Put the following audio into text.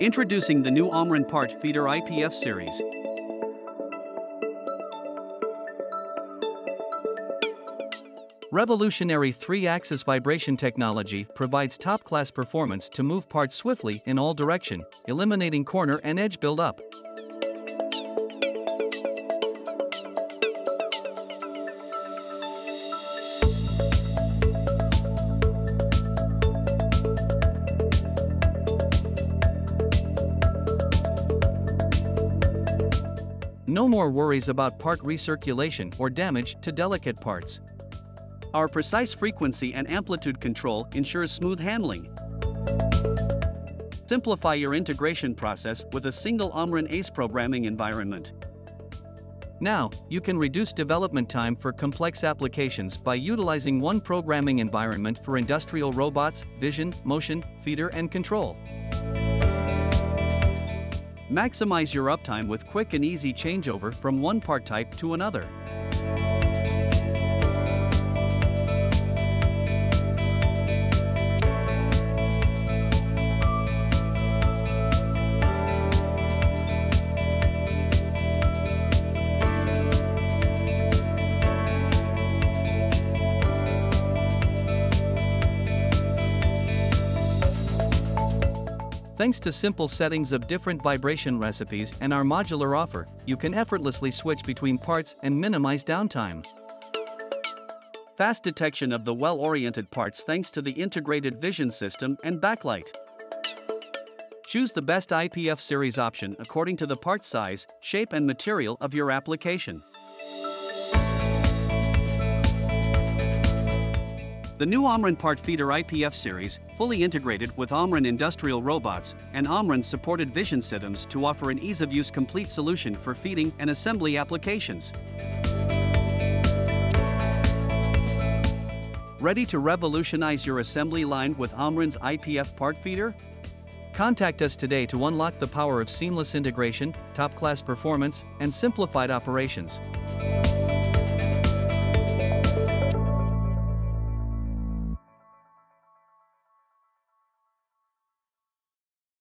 Introducing the new Omron Part Feeder IPF series. Revolutionary 3-axis vibration technology provides top-class performance to move parts swiftly in all direction, eliminating corner and edge buildup. No more worries about part recirculation or damage to delicate parts. Our precise frequency and amplitude control ensures smooth handling. Simplify your integration process with a single Omron ACE programming environment. Now, you can reduce development time for complex applications by utilizing one programming environment for industrial robots, vision, motion, feeder, and control. Maximize your uptime with quick and easy changeover from one part type to another. Thanks to simple settings of different vibration recipes and our modular offer, you can effortlessly switch between parts and minimize downtime. Fast detection of the well-oriented parts thanks to the integrated vision system and backlight. Choose the best IPF series option according to the part size, shape and material of your application. The new Omron Part Feeder IPF series, fully integrated with Omron industrial robots and Omron-supported vision systems to offer an ease-of-use complete solution for feeding and assembly applications. Ready to revolutionize your assembly line with Omron's IPF Part Feeder? Contact us today to unlock the power of seamless integration, top-class performance, and simplified operations.